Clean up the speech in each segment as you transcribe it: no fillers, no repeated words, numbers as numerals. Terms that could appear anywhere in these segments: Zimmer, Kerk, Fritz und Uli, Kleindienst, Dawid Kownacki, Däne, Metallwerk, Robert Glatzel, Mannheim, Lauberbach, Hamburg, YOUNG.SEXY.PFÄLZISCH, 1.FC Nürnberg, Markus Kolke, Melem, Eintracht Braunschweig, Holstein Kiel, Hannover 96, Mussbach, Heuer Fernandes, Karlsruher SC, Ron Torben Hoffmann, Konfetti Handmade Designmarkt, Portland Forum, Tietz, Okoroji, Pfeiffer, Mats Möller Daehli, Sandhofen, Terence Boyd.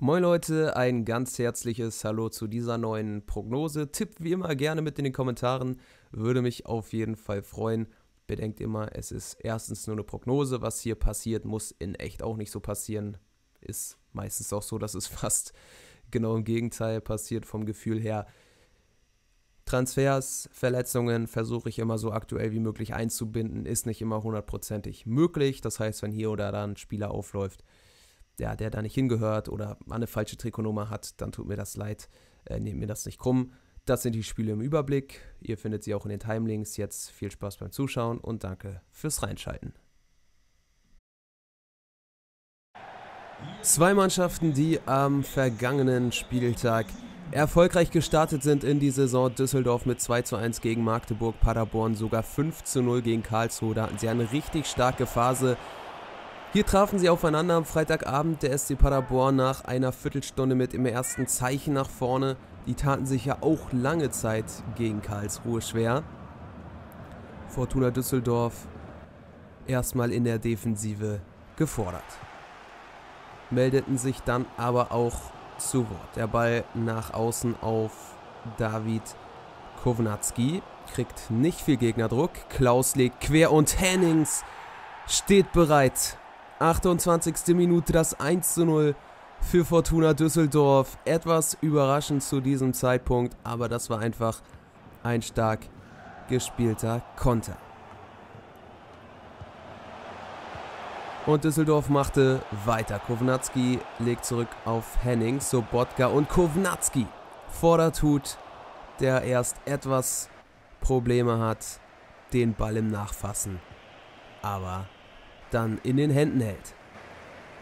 Moin Leute, ein ganz herzliches Hallo zu dieser neuen Prognose. Tippt wie immer gerne mit in den Kommentaren, würde mich auf jeden Fall freuen. Bedenkt immer, es ist erstens nur eine Prognose, was hier passiert, muss in echt auch nicht so passieren. Ist meistens auch so, dass es fast genau im Gegenteil passiert vom Gefühl her. Transfers, Verletzungen versuche ich immer so aktuell wie möglich einzubinden, ist nicht immer hundertprozentig möglich. Das heißt, wenn hier oder da ein Spieler aufläuft, der da nicht hingehört oder eine falsche Trikotnummer hat, dann tut mir das leid, nehmt mir das nicht krumm. Das sind die Spiele im Überblick, ihr findet sie auch in den Timelinks. Jetzt viel Spaß beim Zuschauen und danke fürs Reinschalten. Zwei Mannschaften, die am vergangenen Spieltag erfolgreich gestartet sind in die Saison. Düsseldorf mit 2:1 gegen Magdeburg, Paderborn sogar 5:0 gegen Karlsruhe, da hatten sie eine richtig starke Phase. Hier trafen sie aufeinander am Freitagabend, der SC Paderborn nach einer Viertelstunde mit dem ersten Zeichen nach vorne. Die taten sich ja auch lange Zeit gegen Karlsruhe schwer. Fortuna Düsseldorf erstmal in der Defensive gefordert. Meldeten sich dann aber auch zu Wort. Der Ball nach außen auf Dawid Kownacki. Kriegt nicht viel Gegnerdruck. Klaus legt quer und Hennings steht bereit. 28. Minute, das 1:0 für Fortuna Düsseldorf. Etwas überraschend zu diesem Zeitpunkt, aber das war einfach ein stark gespielter Konter. Und Düsseldorf machte weiter. Kownacki legt zurück auf Hennings, Sobotka und Kownacki. Vordertut, der erst etwas Probleme hat, den Ball im Nachfassen. Aber dann in den Händen hält.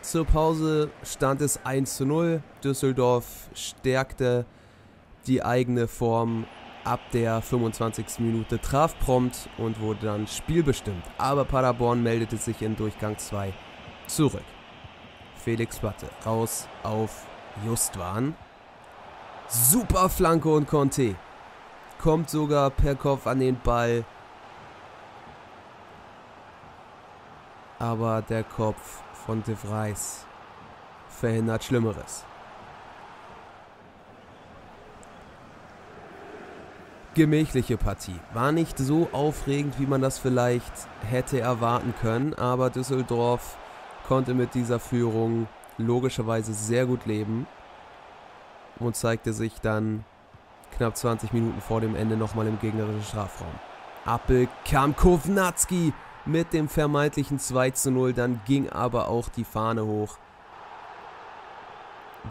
Zur Pause stand es 1:0. Düsseldorf stärkte die eigene Form ab der 25. Minute, traf prompt und wurde dann spielbestimmt. Aber Paderborn meldete sich in Durchgang 2 zurück. Felix Platte raus auf Justwan. Super Flanke und Conte kommt sogar per Kopf an den Ball. Aber der Kopf von De Vries verhindert Schlimmeres. Gemächliche Partie. War nicht so aufregend, wie man das vielleicht hätte erwarten können. Aber Düsseldorf konnte mit dieser Führung logischerweise sehr gut leben. Und zeigte sich dann knapp 20 Minuten vor dem Ende nochmal im gegnerischen Strafraum. Appel kam Kownacki mit dem vermeintlichen 2:0, dann ging aber auch die Fahne hoch.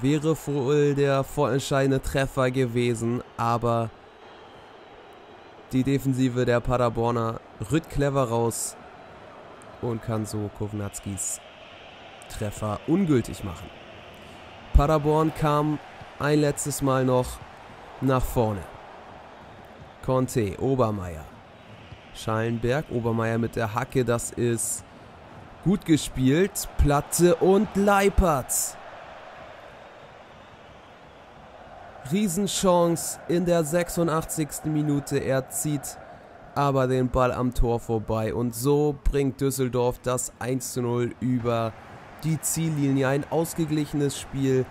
Wäre wohl der vorentscheidende Treffer gewesen, aber die Defensive der Paderborner rückt clever raus und kann so Kownatskis Treffer ungültig machen. Paderborn kam ein letztes Mal noch nach vorne. Conte, Obermeier. Schallenberg, Obermeier mit der Hacke, das ist gut gespielt. Platte und Leipert. Riesenchance in der 86. Minute. Er zieht aber den Ball am Tor vorbei. Und so bringt Düsseldorf das 1:0 über die Ziellinie. Ein ausgeglichenes Spiel,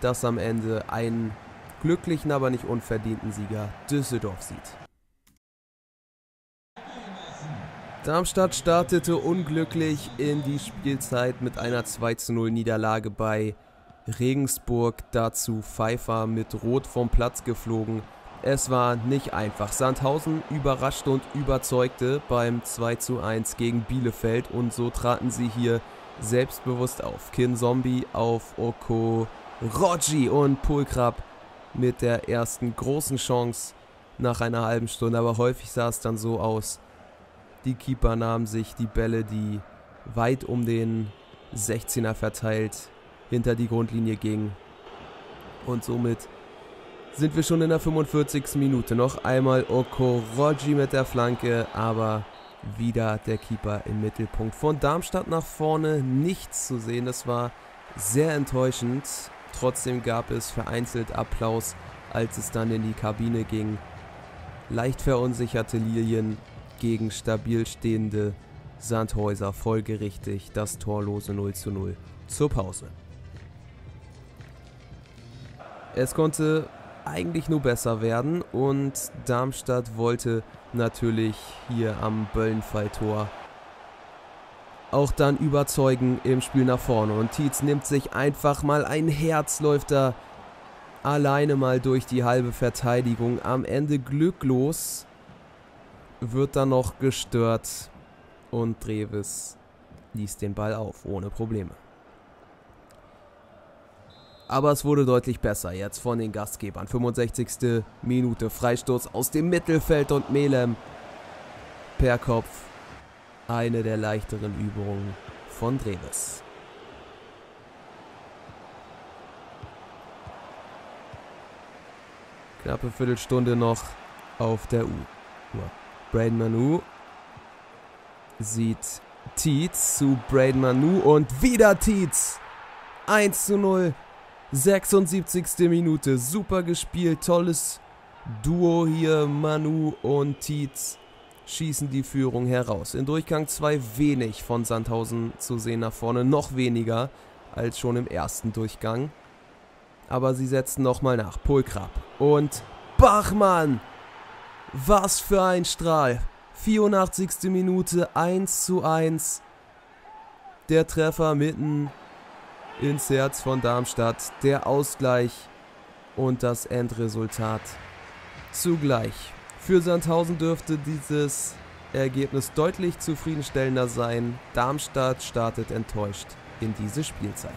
das am Ende einen glücklichen, aber nicht unverdienten Sieger Düsseldorf sieht. Darmstadt startete unglücklich in die Spielzeit mit einer 2:0 Niederlage bei Regensburg. Dazu Pfeiffer mit Rot vom Platz geflogen. Es war nicht einfach. Sandhausen überraschte und überzeugte beim 2:1 gegen Bielefeld. Und so traten sie hier selbstbewusst auf. Kinzombie auf Okoroji und Pulkrab mit der ersten großen Chance nach einer halben Stunde. Aber häufig sah es dann so aus. Die Keeper nahmen sich die Bälle, die weit um den 16er verteilt hinter die Grundlinie gingen. Und somit sind wir schon in der 45. Minute. Noch einmal Okoroji mit der Flanke, aber wieder der Keeper im Mittelpunkt. Von Darmstadt nach vorne nichts zu sehen. Das war sehr enttäuschend. Trotzdem gab es vereinzelt Applaus, als es dann in die Kabine ging. Leicht verunsicherte Lilien gegen stabil stehende Sandhäuser, folgerichtig das torlose 0:0 zur Pause. Es konnte eigentlich nur besser werden und Darmstadt wollte natürlich hier am Böllenfalltor auch dann überzeugen im Spiel nach vorne. Und Tietz nimmt sich einfach mal ein Herz, läuft da alleine mal durch die halbe Verteidigung. Am Ende glücklos, wird dann noch gestört und Dreves liest den Ball auf, ohne Probleme. Aber es wurde deutlich besser jetzt von den Gastgebern. 65. Minute, Freistoß aus dem Mittelfeld und Melem per Kopf. Eine der leichteren Übungen von Dreves. Knappe Viertelstunde noch auf der Uhr. Brayden Manu sieht Tietz zu Brayden Manu und wieder Tietz. 1:0. 76. Minute, super gespielt, tolles Duo hier, Manu und Tietz schießen die Führung heraus. In Durchgang 2 wenig von Sandhausen zu sehen nach vorne, noch weniger als schon im ersten Durchgang. Aber sie setzen nochmal nach, Polkrab und Bachmann, was für ein Strahl. 84. Minute, 1:1, der Treffer mitten ins Herz von Darmstadt, der Ausgleich und das Endresultat zugleich. Für Sandhausen dürfte dieses Ergebnis deutlich zufriedenstellender sein. Darmstadt startet enttäuscht in diese Spielzeit.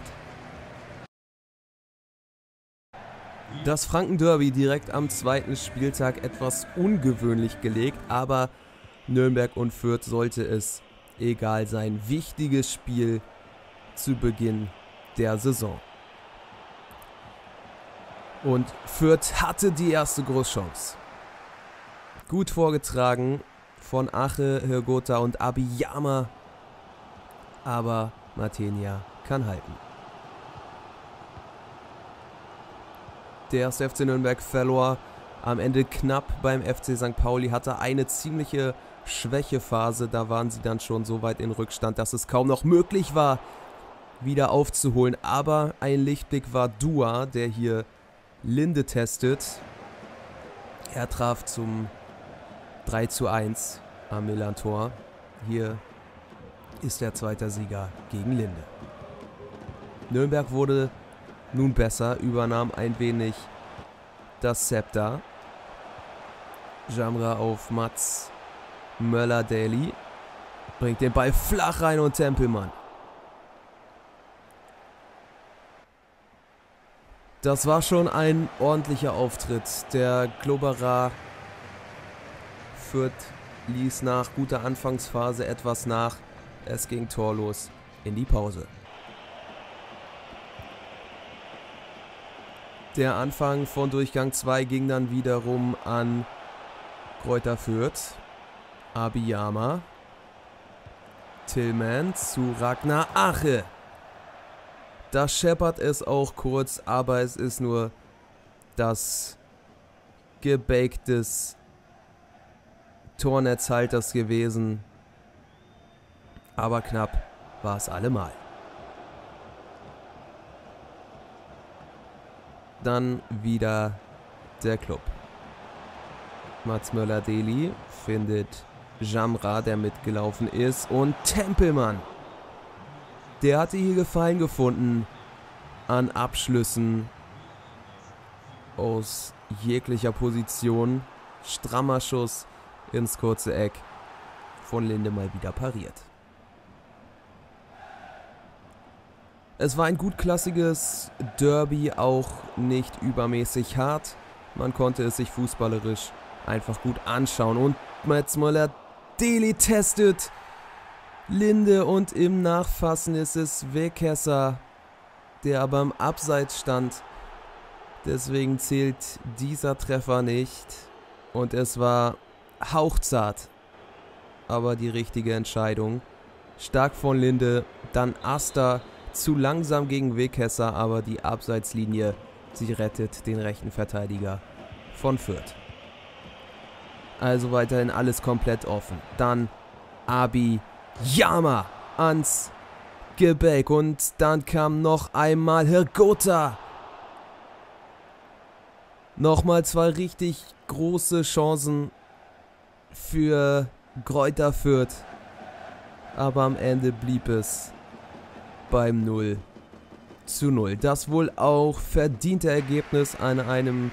Das Franken-Derby direkt am zweiten Spieltag etwas ungewöhnlich gelegt, aber Nürnberg und Fürth sollte es egal sein. Wichtiges Spiel zu Beginn der Saison. Und Fürth hatte die erste Großchance. Gut vorgetragen von Ache, Hrgota und Abiyama. Aber Matenia kann halten. Der 1. FC Nürnberg verlor am Ende knapp beim FC St. Pauli, hatte eine ziemliche Schwächephase. Da waren sie dann schon so weit in Rückstand, dass es kaum noch möglich war, wieder aufzuholen, aber ein Lichtblick war Dua, der hier Linde testet. Er traf zum 3:1 am Milan-Tor. Hier ist der zweite Sieger gegen Linde. Nürnberg wurde nun besser, übernahm ein wenig das Zepter. Jamra auf Mats Möller Daehli bringt den Ball flach rein und Tempelmann. Das war schon ein ordentlicher Auftritt. Der Globerer Fürth ließ nach guter Anfangsphase etwas nach. Es ging torlos in die Pause. Der Anfang von Durchgang 2 ging dann wiederum an Kräuter Fürth. Abiyama. Tillman zu Ragnar Ache. Da scheppert es auch kurz, aber es ist nur das Gebäck des Tornetzhalters gewesen. Aber knapp war es allemal. Dann wieder der Club. Mats Möller Daehli findet Jamra, der mitgelaufen ist, und Tempelmann. Der hatte hier Gefallen gefunden an Abschlüssen aus jeglicher Position. Strammer Schuss ins kurze Eck, von Linde mal wieder pariert. Es war ein gutklassiges Derby, auch nicht übermäßig hart. Man konnte es sich fußballerisch einfach gut anschauen. Und Mats Möller Daehli testet Linde und im Nachfassen ist es Wekesser, der aber im Abseits stand. Deswegen zählt dieser Treffer nicht. Und es war hauchzart, aber die richtige Entscheidung. Stark von Linde, dann Asta, zu langsam gegen Wekesser, aber die Abseitslinie, sie rettet den rechten Verteidiger von Fürth. Also weiterhin alles komplett offen. Dann Abi Jama ans Gebäck und dann kam noch einmal Hrgota. Nochmal zwei richtig große Chancen für Greuther Fürth. Aber am Ende blieb es beim 0:0. Das wohl auch verdiente Ergebnis an einem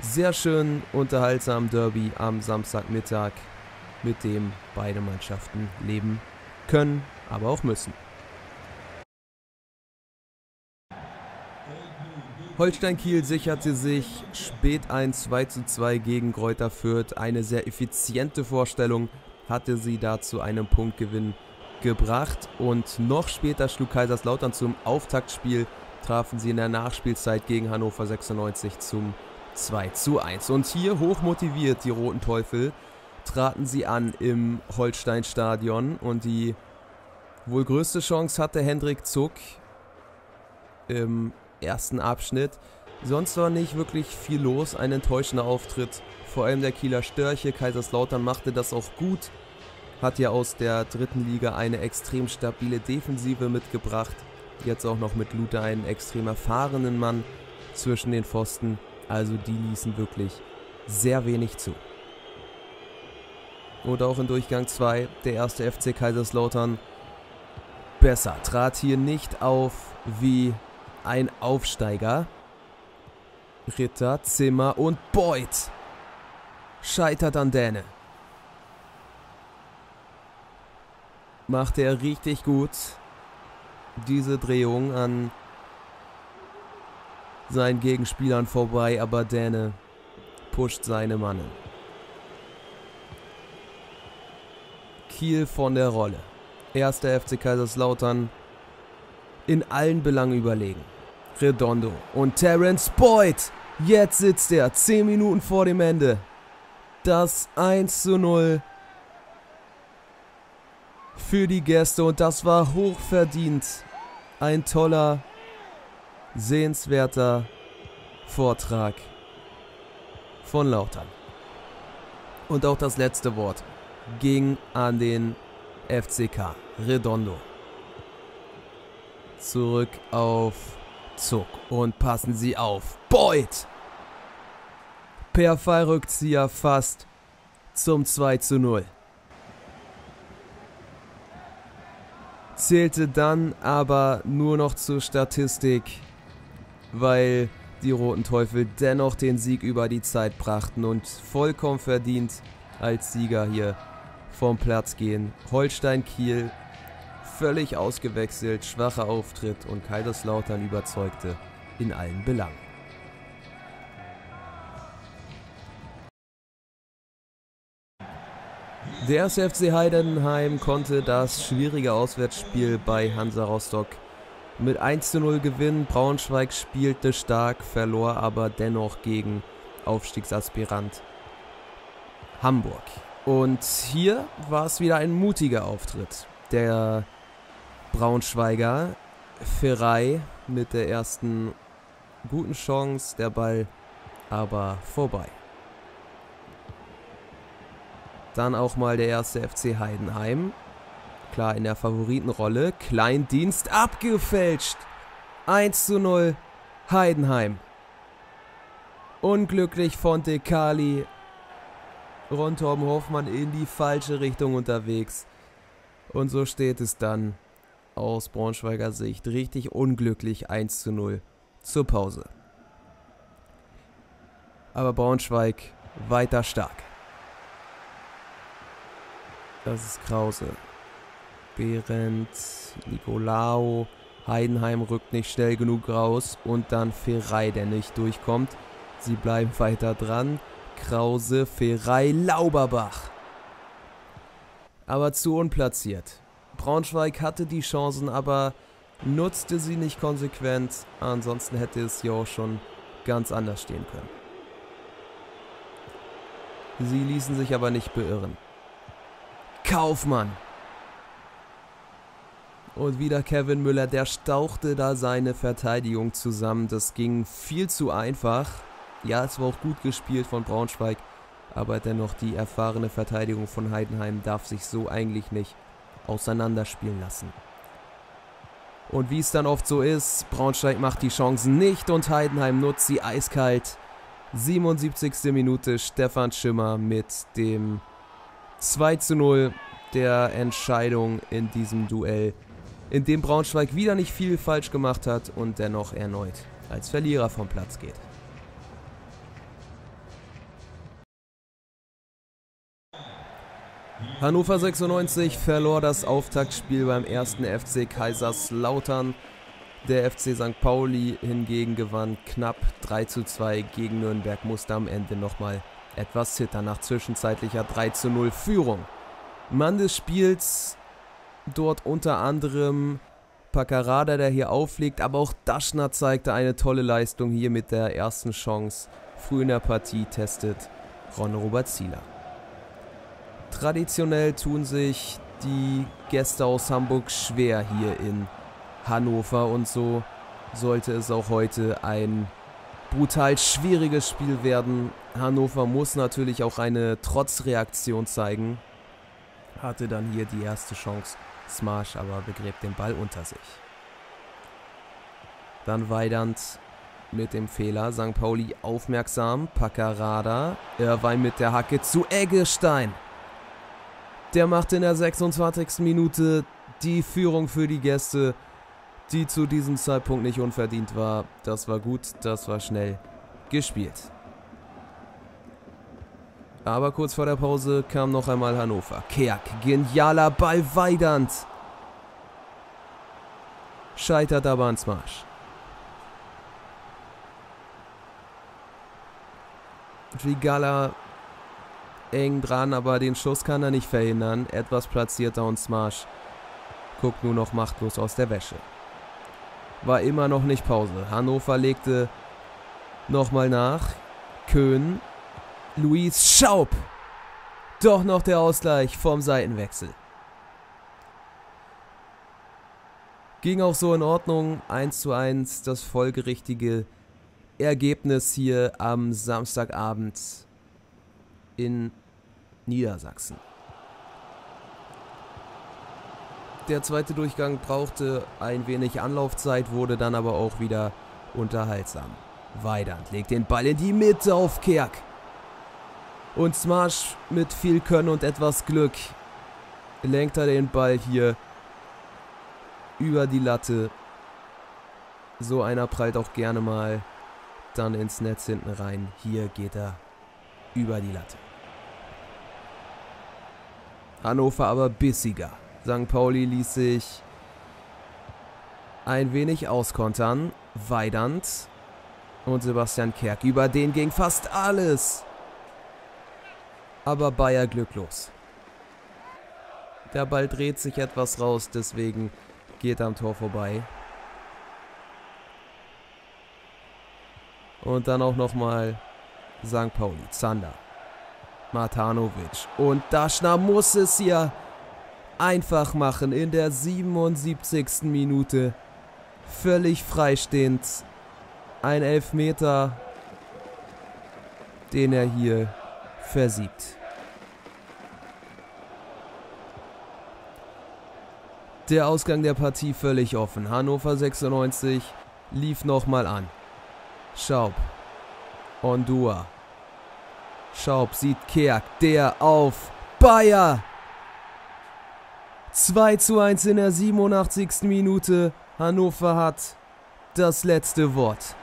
sehr schönen, unterhaltsamen Derby am Samstagmittag, mit dem beide Mannschaften leben können, aber auch müssen. Holstein Kiel sicherte sich spät ein 2:2 gegen Greuther Fürth. Eine sehr effiziente Vorstellung hatte sie da zu einem Punktgewinn gebracht. Und noch später schlug Kaiserslautern zum Auftaktspiel, trafen sie in der Nachspielzeit gegen Hannover 96 zum 2:1. Und hier hochmotiviert die Roten Teufel traten sie an im Holstein-Stadion. Und die wohl größte Chance hatte Hendrik Zuck im ersten Abschnitt. Sonst war nicht wirklich viel los, ein enttäuschender Auftritt, vor allem der Kieler Störche. Kaiserslautern machte das auch gut, hat ja aus der dritten Liga eine extrem stabile Defensive mitgebracht, jetzt auch noch mit Luther einen extrem erfahrenen Mann zwischen den Pfosten, also die ließen wirklich sehr wenig zu. Und auch in Durchgang 2, der erste FC Kaiserslautern besser, trat hier nicht auf wie ein Aufsteiger. Ritter, Zimmer und Beuth scheitert an Däne. Macht er richtig gut, diese Drehung an seinen Gegenspielern vorbei, aber Däne pusht seine Mannen. Kiel von der Rolle. Erster FC Kaiserslautern in allen Belangen überlegen. Redondo und Terence Boyd. Jetzt sitzt er 10 Minuten vor dem Ende. Das 1:0 für die Gäste und das war hochverdient. Ein toller, sehenswerter Vortrag von Lautern. Und auch das letzte Wort ging an den FCK. Redondo. Zurück auf Zuck und passen sie auf. Beuth! Per Fallrückzieher fast zum 2:0. Zählte dann aber nur noch zur Statistik, weil die Roten Teufel dennoch den Sieg über die Zeit brachten und vollkommen verdient als Sieger hier vom Platz gehen. Holstein Kiel völlig ausgewechselt, schwacher Auftritt und Kaiserslautern überzeugte in allen Belangen. Der 1. FC Heidenheim konnte das schwierige Auswärtsspiel bei Hansa Rostock mit 1:0 gewinnen. Braunschweig spielte stark, verlor aber dennoch gegen Aufstiegsaspirant Hamburg. Und hier war es wieder ein mutiger Auftritt. Der Braunschweiger Ferrei mit der ersten guten Chance, der Ball aber vorbei. Dann auch mal der erste FC Heidenheim, klar in der Favoritenrolle, Kleindienst abgefälscht, 1:0 Heidenheim. Unglücklich von De Cali, Ron Torben Hoffmann in die falsche Richtung unterwegs. Und so steht es dann aus Braunschweiger Sicht richtig unglücklich 1:0 zur Pause. Aber Braunschweig weiter stark. Das ist Krause. Behrendt, Nicolao, Heidenheim rückt nicht schnell genug raus und dann Ferrei, der nicht durchkommt. Sie bleiben weiter dran. Krause, Ferrei, Lauberbach. Aber zu unplatziert. Braunschweig hatte die Chancen, aber nutzte sie nicht konsequent. Ansonsten hätte es ja auch schon ganz anders stehen können. Sie ließen sich aber nicht beirren. Kaufmann! Und wieder Kevin Müller, der stauchte da seine Verteidigung zusammen. Das ging viel zu einfach. Ja, es war auch gut gespielt von Braunschweig. Aber dennoch, die erfahrene Verteidigung von Heidenheim darf sich so eigentlich nicht auseinanderspielen lassen. Und wie es dann oft so ist, Braunschweig macht die Chancen nicht und Heidenheim nutzt sie eiskalt. 77. Minute, Stefan Schimmer mit dem 2:0 der Entscheidung in diesem Duell, in dem Braunschweig wieder nicht viel falsch gemacht hat und dennoch erneut als Verlierer vom Platz geht. Hannover 96 verlor das Auftaktspiel beim 1. FC Kaiserslautern. Der FC St. Pauli hingegen gewann knapp 3:2 gegen Nürnberg, musste am Ende nochmal etwas zittern nach zwischenzeitlicher 3:0 Führung. Mann des Spiels dort unter anderem Pacarada, der hier auflegt, aber auch Daschner zeigte eine tolle Leistung hier mit der ersten Chance. Früh in der Partie testet Ron-Robert Zieler. Traditionell tun sich die Gäste aus Hamburg schwer hier in Hannover und so sollte es auch heute ein brutal schwieriges Spiel werden. Hannover muss natürlich auch eine Trotzreaktion zeigen. Hatte dann hier die erste Chance. Smash aber begräbt den Ball unter sich. Dann Weidand mit dem Fehler. St. Pauli aufmerksam. Pacarada. Irvine mit der Hacke zu Eggestein. Der macht in der 26. Minute die Führung für die Gäste, die zu diesem Zeitpunkt nicht unverdient war. Das war gut, das war schnell gespielt. Aber kurz vor der Pause kam noch einmal Hannover. Kerk, genialer Ball, Weidand. Scheitert aber an Smash. Rigala eng dran, aber den Schuss kann er nicht verhindern. Etwas platzierter und Smash guckt nur noch machtlos aus der Wäsche. War immer noch nicht Pause. Hannover legte nochmal nach. Köhn. Luis Schaub. Doch noch der Ausgleich vom Seitenwechsel. Ging auch so in Ordnung. 1:1 das folgerichtige Ergebnis hier am Samstagabend in Niedersachsen. Der zweite Durchgang brauchte ein wenig Anlaufzeit, wurde dann aber auch wieder unterhaltsam. Weidand legt den Ball in die Mitte auf Kerk. Und Smash mit viel Können und etwas Glück lenkt er den Ball hier über die Latte. So einer prallt auch gerne mal dann ins Netz hinten rein. Hier geht er über die Latte. Hannover aber bissiger. St. Pauli ließ sich ein wenig auskontern. Weidand und Sebastian Kerk. Über den ging fast alles. Aber Bayer glücklos. Der Ball dreht sich etwas raus, deswegen geht er am Tor vorbei. Und dann auch nochmal St. Pauli. Zander. Matanovic. Und Daschner muss es hier einfach machen in der 77. Minute. Völlig freistehend. Ein Elfmeter, den er hier versiebt. Der Ausgang der Partie völlig offen. Hannover 96 lief nochmal an. Schaub. Ondua. Schaub sieht Kerk. Der auf Bayer. 2:1 in der 87. Minute. Hannover hat das letzte Wort.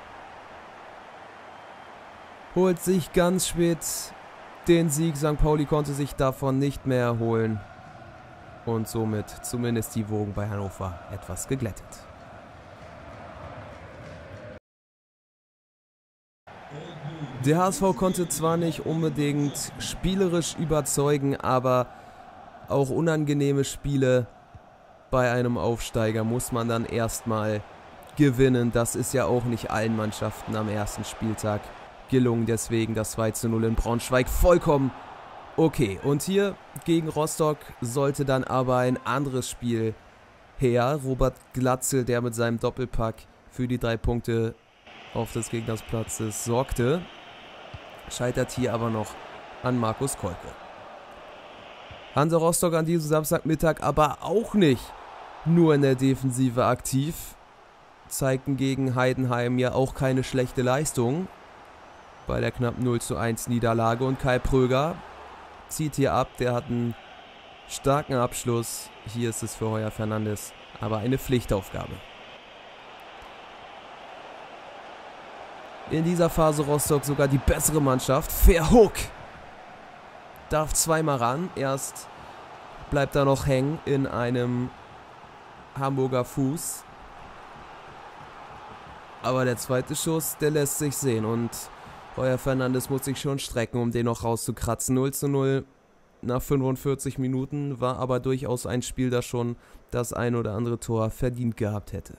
Holt sich ganz spät den Sieg. St. Pauli konnte sich davon nicht mehr erholen. Und somit zumindest die Wogen bei Hannover etwas geglättet. Der HSV konnte zwar nicht unbedingt spielerisch überzeugen, aber auch unangenehme Spiele bei einem Aufsteiger muss man dann erstmal gewinnen. Das ist ja auch nicht allen Mannschaften am ersten Spieltag gelungen. Deswegen das 2:0 in Braunschweig vollkommen okay. Und hier gegen Rostock sollte dann aber ein anderes Spiel her. Robert Glatzel, der mit seinem Doppelpack für die 3 Punkte auf des Gegners Platzes sorgte, scheitert hier aber noch an Markus Kolke. Hansa Rostock an diesem Samstagmittag aber auch nicht nur in der Defensive aktiv. Zeigten gegen Heidenheim ja auch keine schlechte Leistung. bei der knappen 0:1 Niederlage. Und Kai Pröger zieht hier ab. Der hat einen starken Abschluss. Hier ist es für Heuer Fernandes aber eine Pflichtaufgabe. In dieser Phase Rostock sogar die bessere Mannschaft. Verhoek darf zweimal ran. Erst bleibt er noch hängen in einem Hamburger Fuß. Aber der zweite Schuss, der lässt sich sehen. Und Heuer Fernandes muss sich schon strecken, um den noch rauszukratzen. 0:0 nach 45 Minuten war aber durchaus ein Spiel, das schon das ein oder andere Tor verdient gehabt hätte.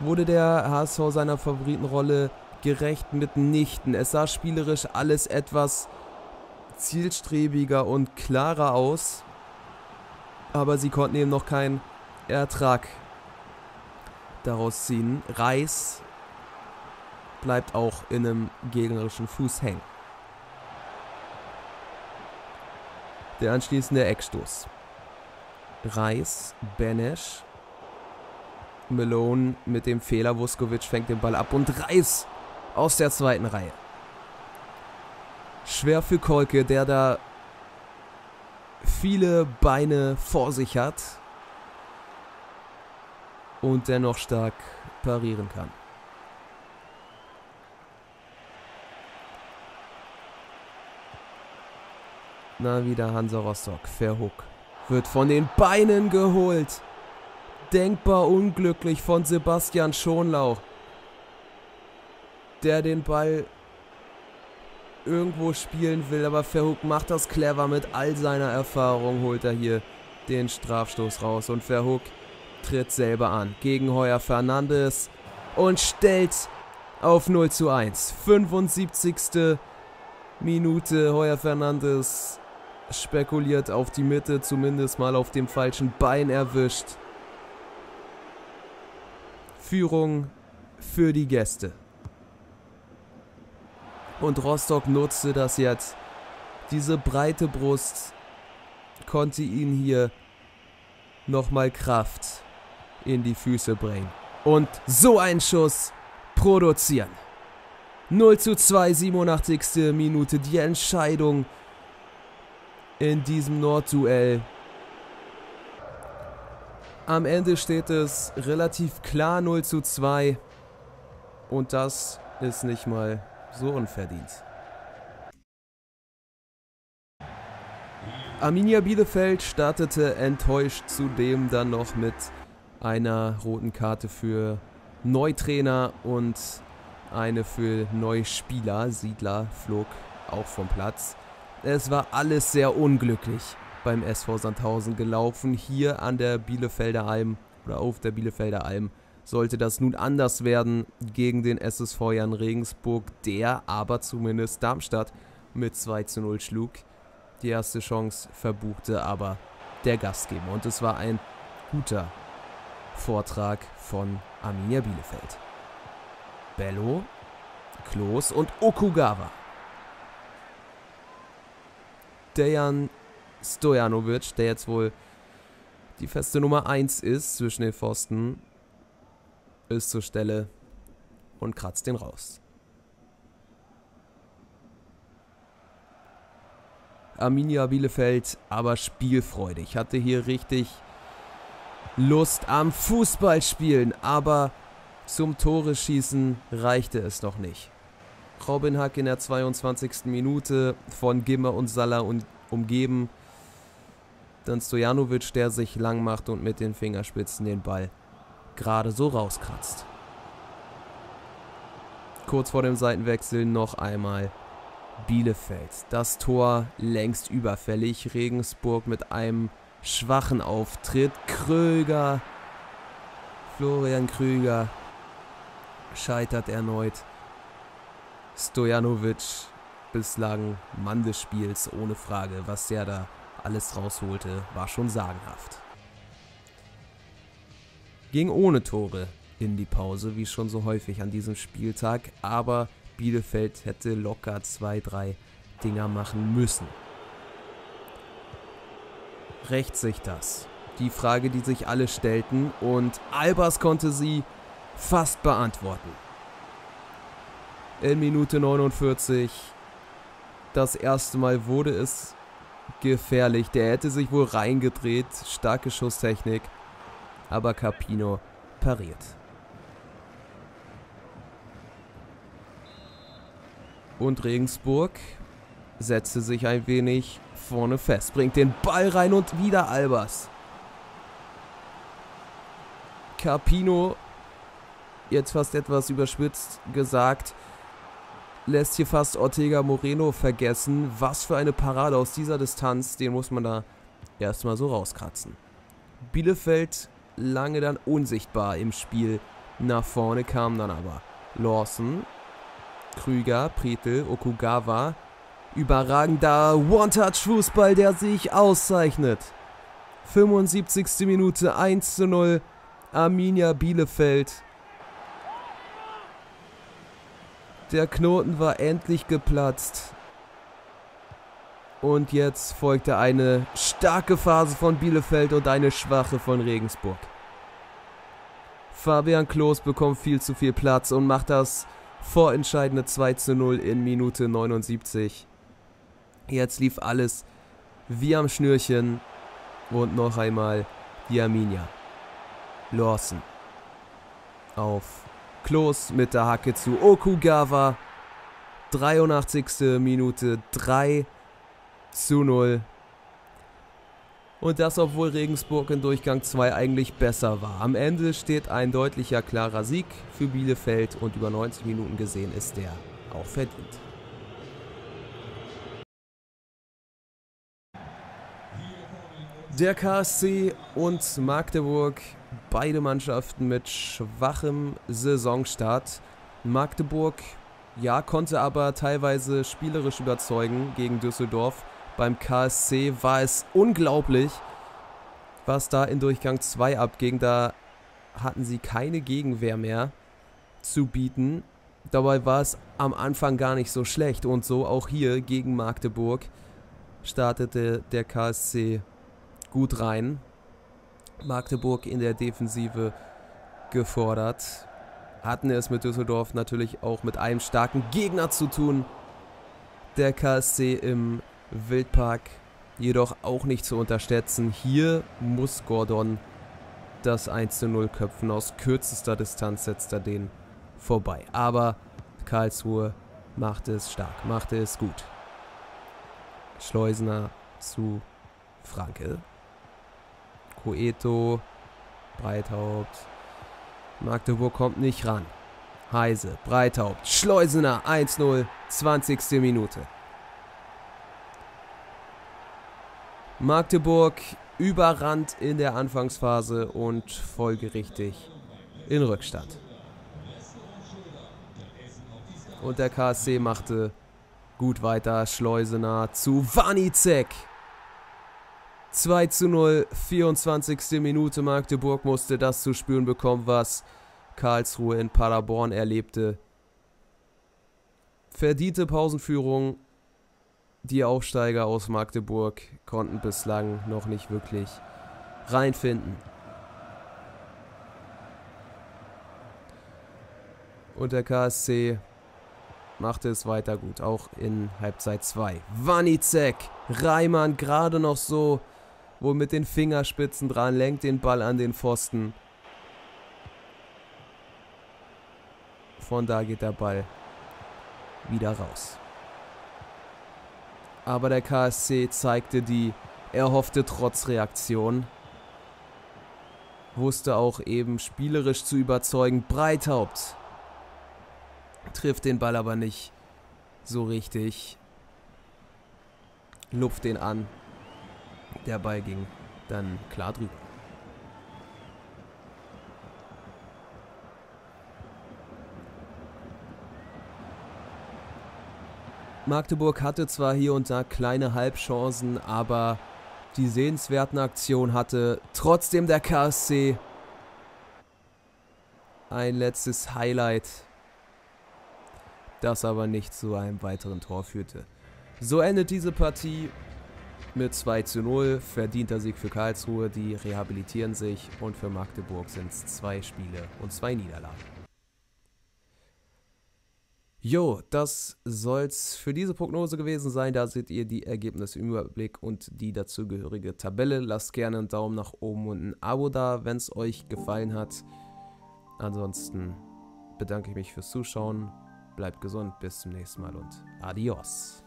Wurde der HSV seiner Favoritenrolle gerecht? Mitnichten. Es sah spielerisch alles etwas zielstrebiger und klarer aus. Aber sie konnten eben noch keinen Ertrag daraus ziehen. Reis bleibt auch in einem gegnerischen Fuß hängen. Der anschließende Eckstoß. Reis, Benesch. Malone mit dem Fehler, Vuskovic fängt den Ball ab und Reis aus der zweiten Reihe. Schwer für Kolke, der da viele Beine vor sich hat und dennoch stark parieren kann. Na, wieder Hansa Rostock, Verhoek wird von den Beinen geholt. Denkbar unglücklich von Sebastian Schonlau, der den Ball irgendwo spielen will, aber Verhoek macht das clever. Mit all seiner Erfahrung holt er hier den Strafstoß raus und Verhoek tritt selber an gegen Heuer Fernandes und stellt auf 0:1. 75. Minute. Heuer Fernandes spekuliert auf die Mitte, zumindest mal auf dem falschen Bein erwischt. Führung für die Gäste. Und Rostock nutzte das jetzt. Diese breite Brust konnte ihnen hier nochmal Kraft in die Füße bringen. Und so einen Schuss produzieren. 0:2, 87. Minute. Die Entscheidung in diesem Nordduell. Am Ende steht es relativ klar 0:2 und das ist nicht mal so unverdient. Arminia Bielefeld startete enttäuscht, zudem dann noch mit einer roten Karte für Neutrainer und eine für Neuspieler. Siedler flog auch vom Platz. Es war alles sehr unglücklich beim SV Sandhausen gelaufen. Hier an der Bielefelder Alm oder auf der Bielefelder Alm sollte das nun anders werden gegen den SSV Jan Regensburg, der aber zumindest Darmstadt mit 2:0 schlug. Die erste Chance verbuchte aber der Gastgeber und es war ein guter Vortrag von Arminia Bielefeld. Bello, Klos und Okugawa. Dejan Stojanovic, der jetzt wohl die feste Nummer 1 ist zwischen den Pfosten, ist zur Stelle und kratzt den raus. Arminia Bielefeld aber spielfreudig, hatte hier richtig Lust am Fußballspielen, aber zum Tore schießen reichte es noch nicht. Robin Hack in der 22. Minute, von Gimmer und Salah umgeben. Dann Stojanovic, der sich lang macht und mit den Fingerspitzen den Ball gerade so rauskratzt. Kurz vor dem Seitenwechsel noch einmal Bielefeld. Das Tor längst überfällig. Regensburg mit einem schwachen Auftritt. Kröger, Florian Kröger, scheitert erneut. Stojanovic, bislang Mann des Spiels, ohne Frage. Was der da alles rausholte, war schon sagenhaft. Ging ohne Tore in die Pause, wie schon so häufig an diesem Spieltag, aber Bielefeld hätte locker 2, 3 Dinger machen müssen. Rächt sich das? Die Frage, die sich alle stellten, und Albers konnte sie fast beantworten. in Minute 49. Das erste Mal wurde es gefährlich. Der hätte sich wohl reingedreht. Starke Schusstechnik. Aber Carpino pariert. Und Regensburg setzte sich ein wenig vorne fest. Bringt den Ball rein und wieder Albers. Carpino, jetzt fast etwas überspitzt gesagt, lässt hier fast Ortega Moreno vergessen. Was für eine Parade aus dieser Distanz, den muss man da erstmal so rauskratzen. Bielefeld lange dann unsichtbar im Spiel. Nach vorne kamen dann aber Lawson, Krüger, Pretl, Okugawa. Überragender One-Touch-Fußball, der sich auszeichnet. 75. Minute, 1:0, Arminia Bielefeld. Der Knoten war endlich geplatzt. Und jetzt folgte eine starke Phase von Bielefeld und eine schwache von Regensburg. Fabian Klos bekommt viel zu viel Platz und macht das vorentscheidende 2:0 in Minute 79. Jetzt lief alles wie am Schnürchen. Und noch einmal die Arminia. Lawson auf Klos mit der Hacke zu Okugawa. 83. Minute, 3:0. Und das, obwohl Regensburg in Durchgang 2 eigentlich besser war. Am Ende steht ein deutlicher, klarer Sieg für Bielefeld und über 90 Minuten gesehen ist der auch verdient. Der KSC und Magdeburg, beide Mannschaften mit schwachem Saisonstart. Magdeburg, ja, konnte aber teilweise spielerisch überzeugen gegen Düsseldorf. Beim KSC war es unglaublich, was da in Durchgang 2 abging. Da hatten sie keine Gegenwehr mehr zu bieten. Dabei war es am Anfang gar nicht so schlecht. Und so auch hier gegen Magdeburg startete der KSC gut rein. Magdeburg in der Defensive gefordert. Hatten es mit Düsseldorf natürlich auch mit einem starken Gegner zu tun. Der KSC im Wildpark jedoch auch nicht zu unterschätzen. Hier muss Gordon das 1:0 köpfen. Aus kürzester Distanz setzt er den vorbei. Aber Karlsruhe machte es stark, machte es gut. Schleusner zu Franke. Coeto, Breithaupt. Magdeburg kommt nicht ran. Heise, Breithaupt, Schleusener, 1:0, 20. Minute. Magdeburg überrannt in der Anfangsphase und folgerichtig in Rückstand. Und der KSC machte gut weiter. Schleusener zu Wanicek. 2:0, 24. Minute. Magdeburg musste das zu spüren bekommen, was Karlsruhe in Paderborn erlebte. Verdiente Pausenführung. Die Aufsteiger aus Magdeburg konnten bislang noch nicht wirklich reinfinden. Und der KSC machte es weiter gut, auch in Halbzeit 2. Wanicek, Reimann gerade noch so, wohl mit den Fingerspitzen dran, lenkt den Ball an den Pfosten. Von da geht der Ball wieder raus. Aber der KSC zeigte die erhoffte Trotzreaktion. Wusste auch eben spielerisch zu überzeugen. Breithaupt trifft den Ball aber nicht so richtig. Lupft den an. Der Ball ging dann klar drüber. Magdeburg hatte zwar hier und da kleine Halbchancen, aber die sehenswerten Aktionen hatte trotzdem der KSC. Ein letztes Highlight, das aber nicht zu einem weiteren Tor führte. So endet diese Partie mit 2:0. Verdienter Sieg für Karlsruhe, die rehabilitieren sich, und für Magdeburg sind es 2 Spiele und 2 Niederlagen. Jo, das soll's für diese Prognose gewesen sein. Da seht ihr die Ergebnisse im Überblick und die dazugehörige Tabelle. Lasst gerne einen Daumen nach oben und ein Abo da, wenn es euch gefallen hat. Ansonsten bedanke ich mich fürs Zuschauen. Bleibt gesund, bis zum nächsten Mal und adios.